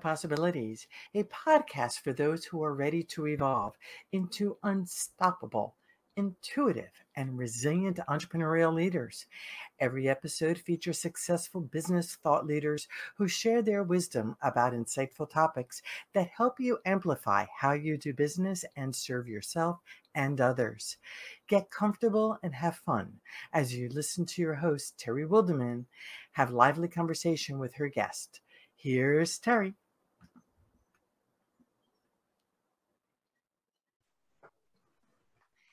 Possibilities, a podcast for those who are ready to evolve into unstoppable, intuitive, and resilient entrepreneurial leaders. Every episode features successful business thought leaders who share their wisdom about insightful topics that help you amplify how you do business and serve yourself and others. Get comfortable and have fun as you listen to your host, Terry Wildemann, have lively conversation with her guest. Here's Terry.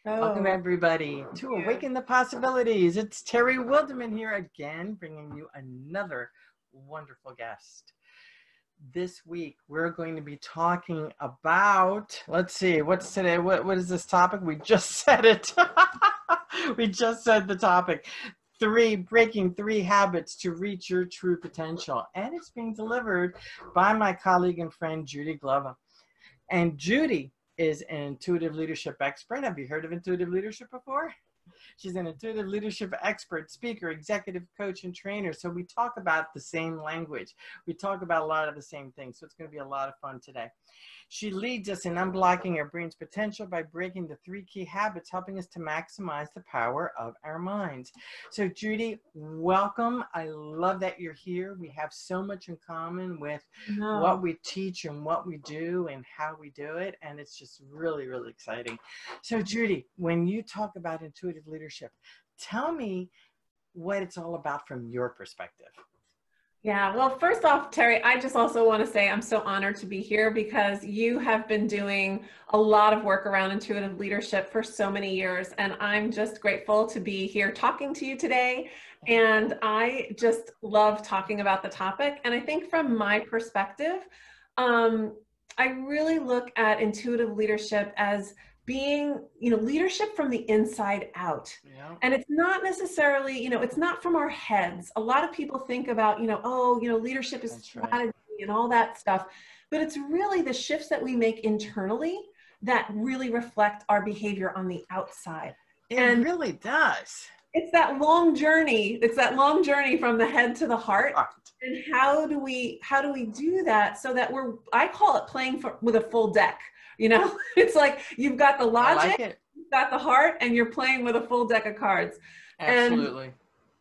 Welcome, everybody, to Awaken the Possibilities. It's Terry Wildemann here again, bringing you another wonderful guest. This week, we're going to be talking about, let's see, what's today? What is this topic? We just said it. We just said the topic. Breaking three habits to reach your true potential. And it's being delivered by my colleague and friend, Judy Glover. And Judy is an intuitive leadership expert. Have you heard of intuitive leadership before? She's an intuitive leadership expert, speaker, executive coach, and trainer. So we talk about the same language. We talk about a lot of the same things. So it's going to be a lot of fun today. She leads us in unblocking our brain's potential by breaking the three key habits, helping us to maximize the power of our minds. So Judy, welcome. I love that you're here. We have so much in common with what we teach and what we do and how we do it. And it's just really, really exciting. So Judy, when you talk about intuitive leadership, tell me what it's all about from your perspective. Yeah, well, first off, Terry, I just also want to say I'm so honored to be here because you have been doing a lot of work around intuitive leadership for so many years, and I'm just grateful to be here talking to you today. And I just love talking about the topic. And I think from my perspective, I really look at intuitive leadership as being, leadership from the inside out. Yeah. And it's not necessarily, it's not from our heads. A lot of people think about, leadership is strategy and all that stuff, but it's really the shifts that we make internally that really reflect our behavior on the outside. It really does. It's that long journey. It's that long journey from the head to the heart. And how do we do that so that we're, I call it playing with a full deck. It's like you've got the logic, you've got the heart, and you're playing with a full deck of cards. Absolutely. And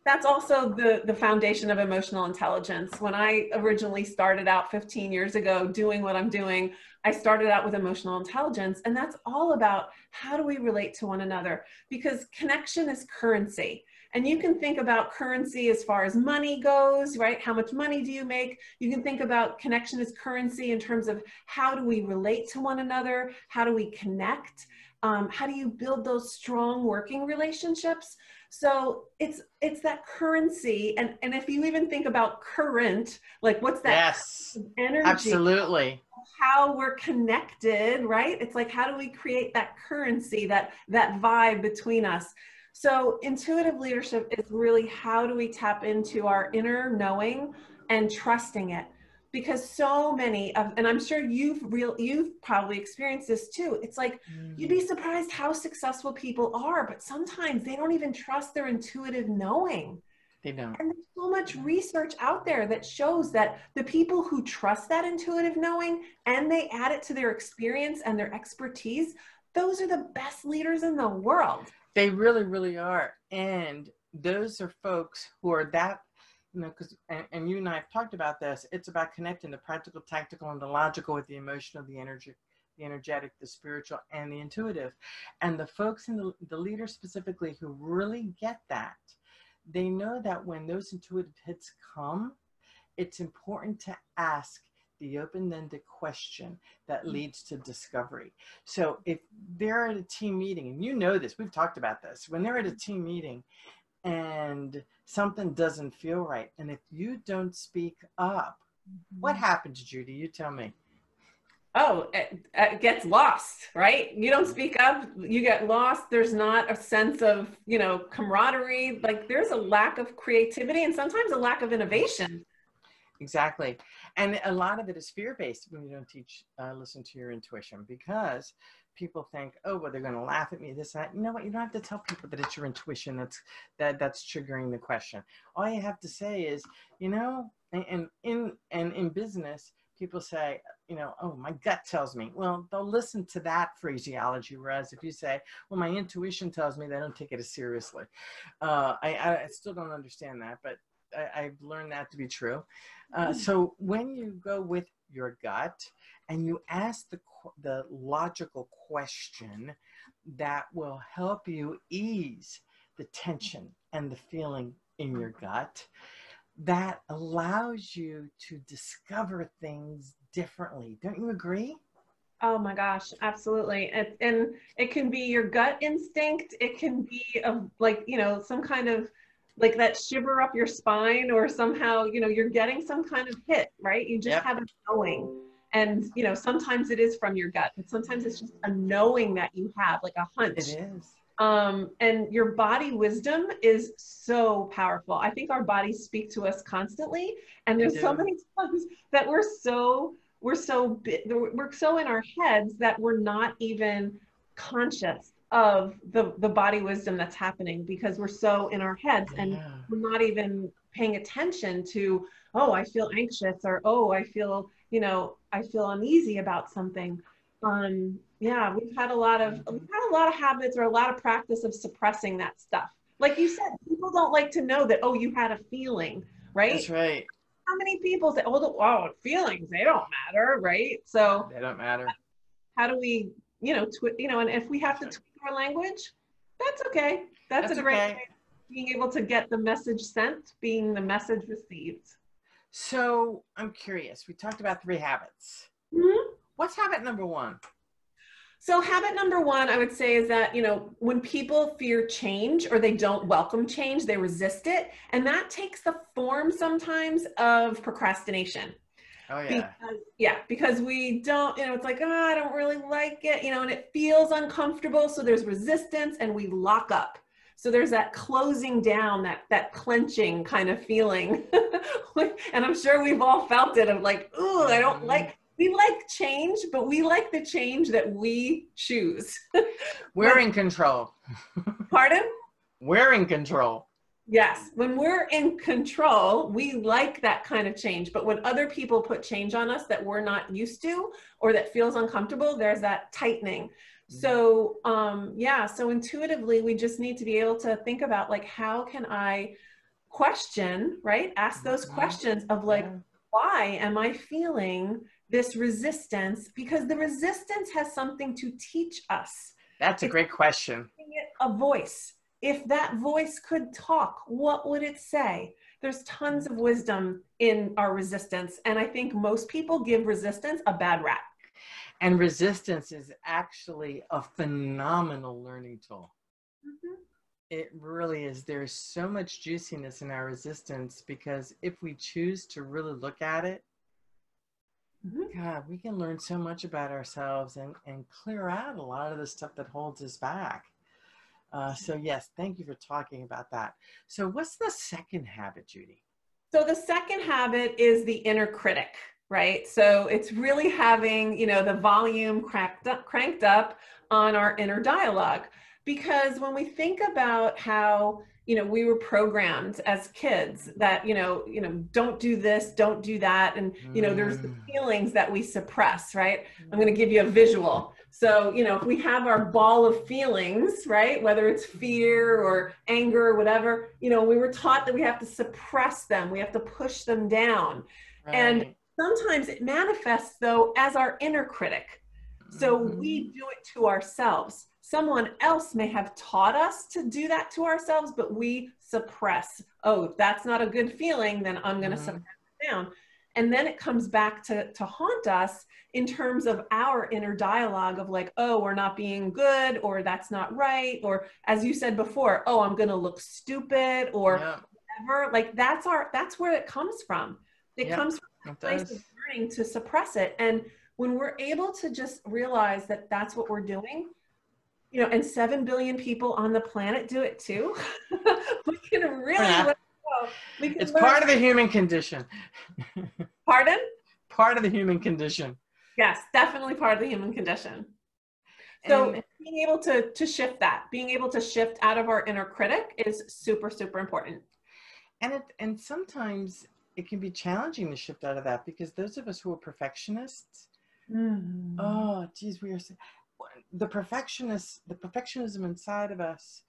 that's also the foundation of emotional intelligence. When I originally started out 15 years ago doing what I'm doing, I started out with emotional intelligence, and that's all about how do we relate to one another, because connection is currency. And you can think about currency as far as money goes, right? How much money do you make? You can think about connection as currency in terms of how do we relate to one another? How do we connect? How do you build those strong working relationships? So it's that currency. And if you even think about current, like what's that? Yes, energy? Absolutely. How we're connected, right? It's like, how do we create that currency, that vibe between us? So intuitive leadership is really how do we tap into our inner knowing and trusting it? Because so many of, and I'm sure you've probably experienced this too. It's like, you'd be surprised how successful people are, but sometimes they don't even trust their intuitive knowing. They don't. And there's so much research out there that shows that the people who trust that intuitive knowing and they add it to their experience and their expertise, those are the best leaders in the world. They really, really are. And those are folks who are that, because you and I have talked about this, it's about connecting the practical, tactical, and the logical with the emotional, the energy, the energetic, the spiritual, and the intuitive. And the folks in the leaders specifically who really get that, they know that when those intuitive hits come, it's important to ask the open-ended question that leads to discovery. So if they're at a team meeting, and this, we've talked about this, when they're at a team meeting and something doesn't feel right, and if you don't speak up, what happens, Judy? You tell me. Oh, it gets lost, right? You don't speak up, you get lost. There's not a sense of, camaraderie. Like there's a lack of creativity and sometimes a lack of innovation. Exactly. And a lot of it is fear-based when you don't teach, listen to your intuition, because people think, oh, well, they're going to laugh at me, this, that. You know what? You don't have to tell people that it's your intuition that's triggering the question. All you have to say is, and in business, people say, you know, oh, my gut tells me. Well, they'll listen to that phraseology. Whereas if you say, well, my intuition tells me, they don't take it as seriously. I still don't understand that, but I've learned that to be true. So when you go with your gut and you ask the logical question that will help you ease the tension and the feeling in your gut, that allows you to discover things differently. Don't you agree? Oh my gosh, absolutely. And it can be your gut instinct. It can be like, you know, some kind of like that shiver up your spine, or somehow, you know, you're getting some kind of hit, right? You just have a knowing. And, you know, sometimes it is from your gut, but sometimes it's just a knowing that you have, like a hunch. It is. And your body wisdom is so powerful. I think our bodies speak to us constantly. And there's so many times that we're so in our heads that we're not even conscious of the body wisdom that's happening, because we're so in our heads and we're not even paying attention to, oh, I feel anxious, or, oh, I feel, you know, I feel uneasy about something. Yeah, we've had a lot of habits, or a lot of practice of suppressing that stuff. Like you said, people don't like to know that, oh, you had a feeling, right? That's right. How many people say, oh, feelings, they don't matter, right? So they don't matter. How do we, you know, and if we have to tweak our language, that's okay. That's a great way of being able to get the message sent, being the message received. So I'm curious, we talked about 3 habits. Mm-hmm. What's habit number 1? So habit number 1, I would say, is that, you know, when people fear change, or they don't welcome change, they resist it. And that takes the form sometimes of procrastination. Oh yeah. Because we don't, you know, it's like, oh, I don't really like it, you know, and it feels uncomfortable. So there's resistance, and we lock up. So there's that closing down, that clenching kind of feeling. And I'm sure we've all felt it, of like, ooh, I don't like. We like change, but we like the change that we choose. We're in control. Pardon? We're in control. Yes. When we're in control, we like that kind of change. But when other people put change on us that we're not used to, or that feels uncomfortable, there's that tightening. So, so intuitively, we just need to be able to think about, like, how can I question, right? Ask those questions of, like, why am I feeling this resistance? Because the resistance has something to teach us. That's a great question. A voice. If that voice could talk, what would it say? There's tons of wisdom in our resistance. And I think most people give resistance a bad rap. And resistance is actually a phenomenal learning tool. Mm-hmm. It really is. There's so much juiciness in our resistance, because if we choose to really look at it, God, we can learn so much about ourselves and clear out a lot of the stuff that holds us back. So yes, thank you for talking about that. So what's the second habit, Judy? So the second habit is the inner critic, right? So it's really having, you know, the volume cranked up on our inner dialogue. Because when we think about how, you know, we were programmed as kids that, you know, don't do this, don't do that. And, you know, there's the feelings that we suppress, right? I'm going to give you a visual. So, you know, if we have our ball of feelings, right, whether it's fear or anger or whatever, you know, we were taught that we have to suppress them. We have to push them down. Right. And sometimes it manifests, though, as our inner critic. So we do it to ourselves. Someone else may have taught us to do that to ourselves, but we suppress. Oh, that's not a good feeling, then I'm going to suppress it down. And then it comes back to haunt us in terms of our inner dialogue of, like, oh, we're not being good, or that's not right. Or, as you said before, oh, I'm going to look stupid, or whatever. Like, that's where it comes from. It comes from a place of learning to suppress it. And when we're able to just realize that that's what we're doing, you know, and 7 billion people on the planet do it too. We can really let go. It's part of the human condition. Pardon? Part of the human condition. Yes, definitely part of the human condition. So being able to shift that, being able to shift out of our inner critic is super, super important. And sometimes it can be challenging to shift out of that, because those of us who are perfectionists, mm-hmm. oh, geez, we are the perfectionism inside of us.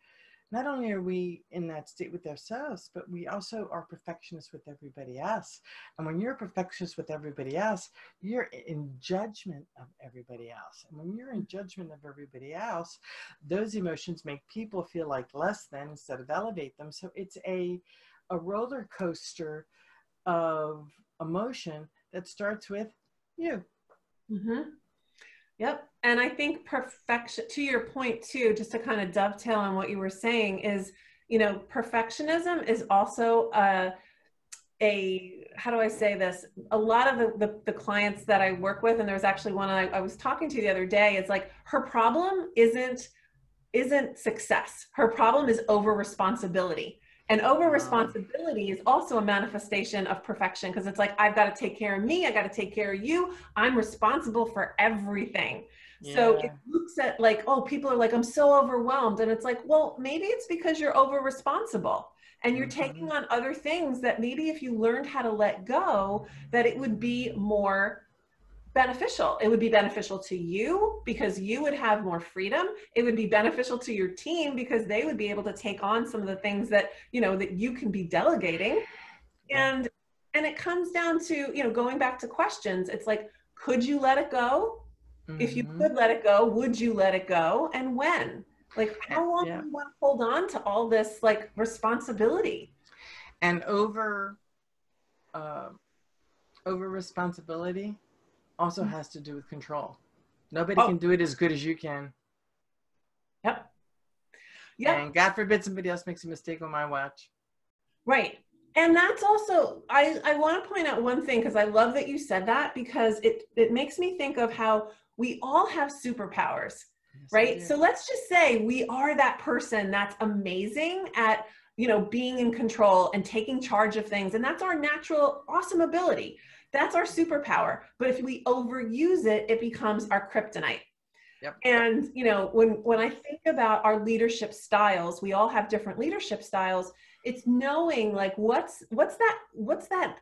Not only are we in that state with ourselves, but we also are perfectionists with everybody else. And when you're a perfectionist with everybody else, you're in judgment of everybody else. And when you're in judgment of everybody else, those emotions make people feel like less than instead of elevate them. So it's a roller coaster of emotion that starts with you. Mm-hmm. Yep. And I think perfection, to your point too, just to kind of dovetail on what you were saying, is, you know, perfectionism is also how do I say this? A lot of the clients that I work with, and there's actually one I was talking to the other day, it's like, her problem isn't success. Her problem is over responsibility. And over responsibility is also a manifestation of perfection, because it's like, I've got to take care of me. I got to take care of you. I'm responsible for everything. Yeah. So it looks at like, oh, people are like, I'm so overwhelmed. And it's like, well, maybe it's because you're over responsible and you're mm-hmm. taking on other things that maybe if you learned how to let go, that it would be more beneficial. It would be beneficial to you because you would have more freedom. It would be beneficial to your team because they would be able to take on some of the things that, you know, that you can be delegating. And it comes down to, you know, going back to questions. It's like, could you let it go? Mm-hmm. If you could let it go, would you let it go? And when? Like, how long do you want to hold on to all this, like, responsibility? And over responsibility also has to do with control. Nobody can do it as good as you can. Yep. Yep. And God forbid somebody else makes a mistake on my watch. Right. And that's also, I want to point out one thing, because I love that you said that, because it makes me think of how we all have superpowers, yes, right? So let's just say we are that person that's amazing at, you know, being in control and taking charge of things. And that's our natural awesome ability. That's our superpower. But if we overuse it, it becomes our kryptonite. Yep. And, you know, when I think about our leadership styles, we all have different leadership styles. It's knowing like, what's that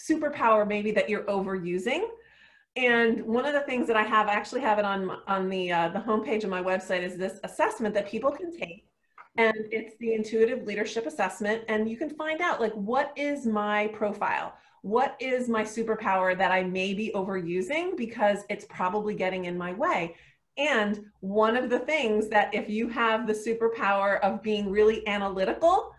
superpower maybe that you're overusing. And one of the things that I actually have it on the homepage of my website, is this assessment that people can take. And it's the Intuitive Leadership Assessment. And you can find out like, what is my profile? What is my superpower that I may be overusing because it's probably getting in my way? And one of the things that if you have the superpower of being really analytical,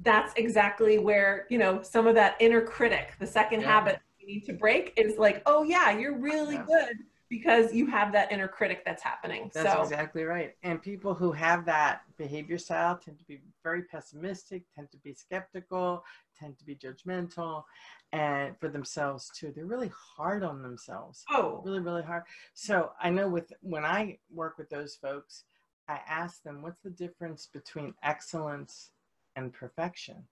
that's exactly where, you know, some of that inner critic, the second habit you need to break is like, oh yeah, you're really good because you have that inner critic that's happening. That's exactly right. And people who have that behavior style tend to be very pessimistic, tend to be skeptical, tend to be judgmental, and for themselves too. They're really hard on themselves. Oh, really, really hard. So I know when I work with those folks, I ask them, what's the difference between excellence and perfection?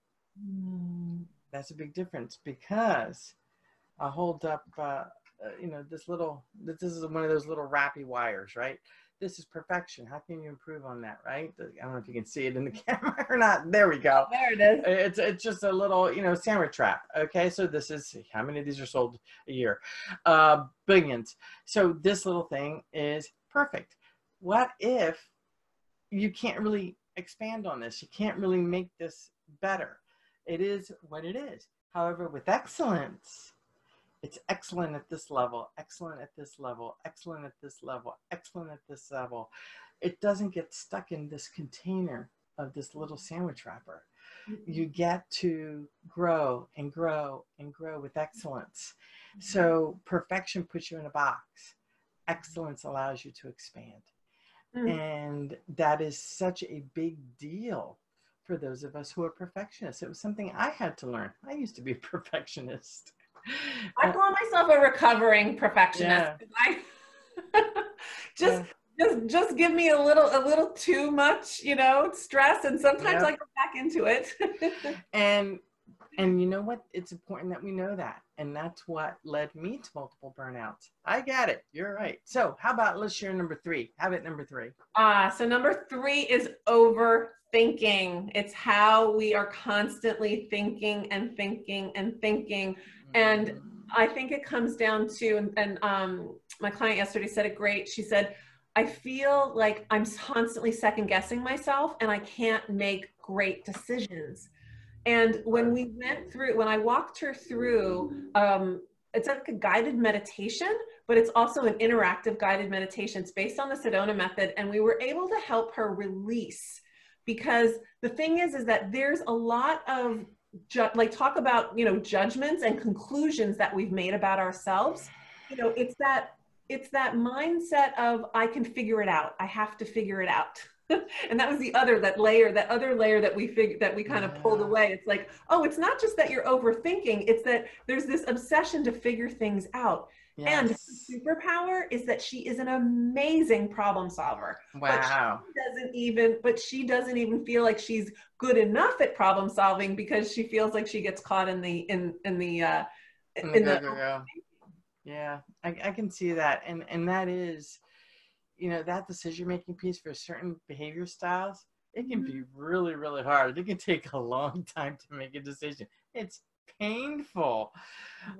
Mm. That's a big difference, because I hold up, you know, this is one of those little wrappy wires, right? This is perfection. How can you improve on that, right? I don't know if you can see it in the camera or not. There we go. There it is. It's just a little, you know, sandwich trap. Okay, so this is, how many of these are sold a year? Billions. So this little thing is perfect. What if you can't really expand on this? You can't really make this better. It is what it is. However, with excellence, it's excellent at this level, excellent at this level, excellent at this level, excellent at this level. It doesn't get stuck in this container of this little sandwich wrapper. You get to grow and grow and grow with excellence. So perfection puts you in a box. Excellence allows you to expand. Mm. And that is such a big deal for those of us who are perfectionists. It was something I had to learn. I used to be a perfectionist. I call myself a recovering perfectionist. Yeah. Just give me a little too much, you know, stress, and sometimes I go back into it. And And you know what? It's important that we know that. And that's what led me to multiple burnouts. I got it. You're right. So how about let's share number three. Habit number three. So number three is overthinking. It's how we are constantly thinking and thinking and thinking. And I think it comes down to, and my client yesterday said it great. She said, I feel like I'm constantly second guessing myself and I can't make great decisions. And when we went through, when I walked her through, it's like a guided meditation, but it's also an interactive guided meditation. It's based on the Sedona method. And we were able to help her release, because the thing is that there's a lot of, talk about, judgments and conclusions that we've made about ourselves. It's that mindset of, I can figure it out. I have to figure it out. And that was the other, that other layer that we kind of pulled away. It's like, oh, it's not just that you're overthinking. It's that there's this obsession to figure things out. Yes. And her superpower is that she is an amazing problem solver. Wow. But she doesn't even feel like she's good enough at problem solving, because she feels like she gets caught in the yeah, I can see that. And that is, that decision-making piece for certain behavior styles, it can be really, really hard. It can take a long time to make a decision. It's painful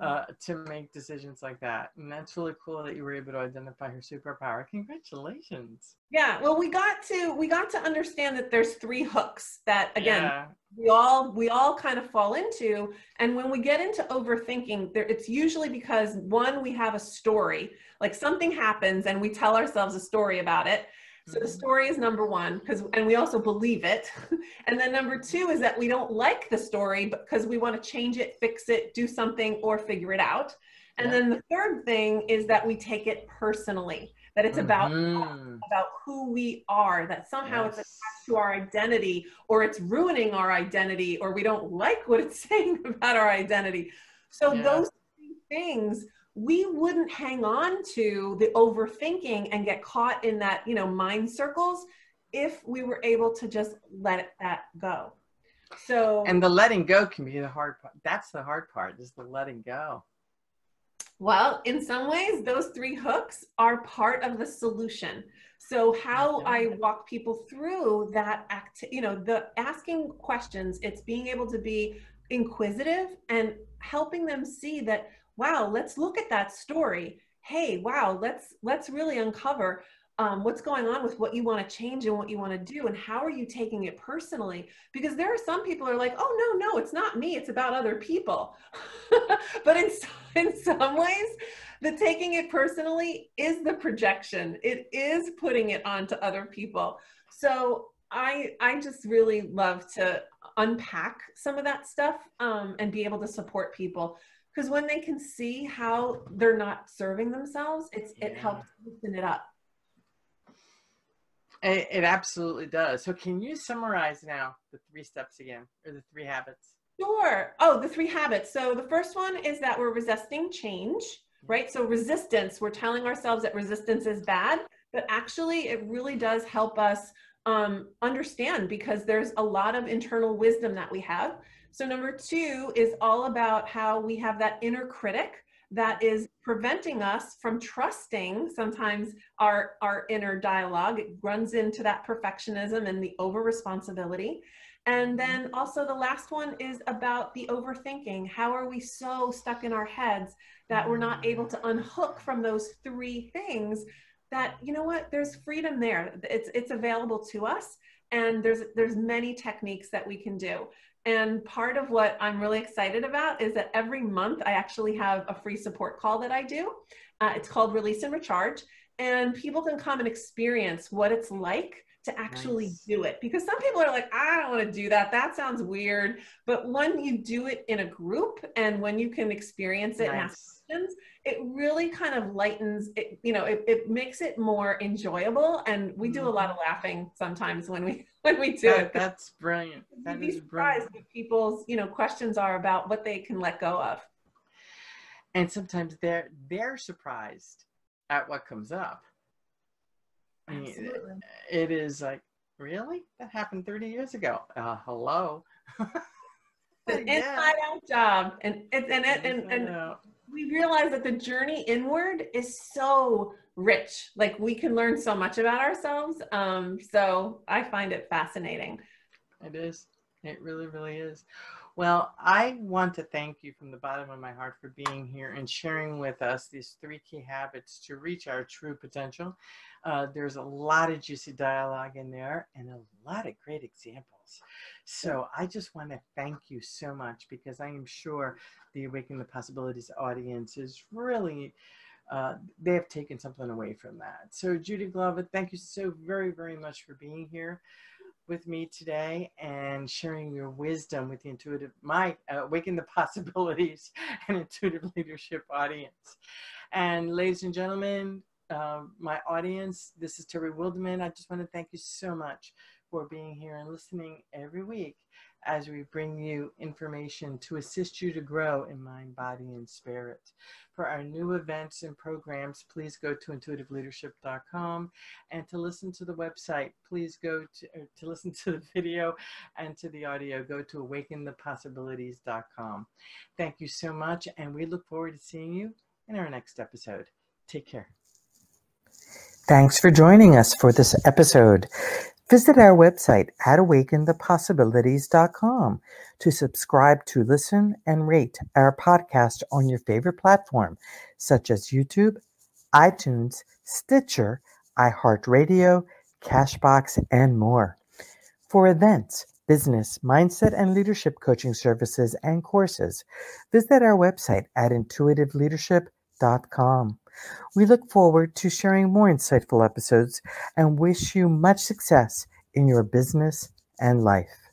to make decisions like that. And that's really cool that you were able to identify her superpower. Congratulations. Yeah. Well, we got to understand that there's three hooks that, again, we all kind of fall into. And when we get into overthinking, it's usually because, one, we have a story, like something happens and we tell ourselves a story about it. So the story is number one, and we also believe it. And then number two is that we don't like the story because we want to change it, fix it, do something, or figure it out. And then the third thing is that we take it personally, that it's about who we are, that somehow it's attached to our identity, or it's ruining our identity, or we don't like what it's saying about our identity. So those three things, we wouldn't hang on to the overthinking and get caught in that, mind circles, if we were able to just let that go. So, and the letting go can be the hard part. That's the hard part, is the letting go. Well, in some ways, those three hooks are part of the solution. So how I walk people through that the asking questions, it's being able to be inquisitive and helping them see that, wow, let's look at that story. Hey, wow, let's really uncover what's going on with what you want to change and what you want to do, and how are you taking it personally? Because there are some people who are like, oh, no, it's not me, it's about other people. But in some ways, the taking it personally is the projection. It is putting it onto other people. So I just really love to unpack some of that stuff and be able to support people. Because when they can see how they're not serving themselves, it helps loosen it up. It absolutely does. So can you summarize now the three steps again, or the three habits? Sure. Oh, the three habits. So the first one is that we're resisting change, right? So resistance, we're telling ourselves that resistance is bad, but actually it really does help us understand, because there's a lot of internal wisdom that we have. So number two is all about how we have that inner critic that is preventing us from trusting sometimes our inner dialogue. It runs into that perfectionism and the over responsibility. And then also the last one is about the overthinking. How are we so stuck in our heads that we're not able to unhook from those three things, that, you know what, there's freedom there. It's available to us. And there's many techniques that we can do. And part of what I'm really excited about is that every month I actually have a free support call that I do. It's called Release and Recharge. And people can come and experience what it's like to actually do it. Because some people are like, I don't want to do that. That sounds weird. But when you do it in a group, and when you can experience it and ask questions, it really kind of lightens it. It makes it more enjoyable. And we do a lot of laughing sometimes when we do it. That's brilliant. That is brilliant. What people's, questions are about what they can let go of. And sometimes they're surprised at what comes up. Absolutely. It is like, really? That happened 30 years ago. Hello. It's an inside-out job. And we realize that the journey inward is so rich. Like, we can learn so much about ourselves. So I find it fascinating. It is. It really, really is. Well, I want to thank you from the bottom of my heart for being here and sharing with us these 3 key habits to reach our true potential. There's a lot of juicy dialogue in there and a lot of great examples. So I just want to thank you so much, because I am sure the Awaken the Possibilities audience is really, they have taken something away from that. So Judy Glover, thank you so very, very much for being here with me today and sharing your wisdom with the Awaken the Possibilities and Intuitive Leadership audience. And ladies and gentlemen, my audience, this is Terry Wildemann. I just want to thank you so much for being here and listening every week as we bring you information to assist you to grow in mind, body, and spirit. For our new events and programs, please go to IntuitiveLeadership.com, and to listen to the website, please go to listen to the video and to the audio, go to AwakenThePossibilities.com. Thank you so much, and we look forward to seeing you in our next episode. Take care. Thanks for joining us for this episode. Visit our website at AwakenThePossibilities.com to subscribe to, listen, and rate our podcast on your favorite platform, such as YouTube, iTunes, Stitcher, iHeartRadio, Cashbox, and more. For events, business, mindset, and leadership coaching services and courses, visit our website at IntuitiveLeadership.com. We look forward to sharing more insightful episodes and wish you much success in your business and life.